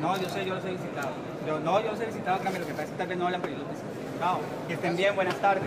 No, yo sé, yo los he visitado. Yo los he visitado, cambio, lo que pasa es que tal vez no hablan, pero yo los he visitado. Que estén bien, buenas tardes.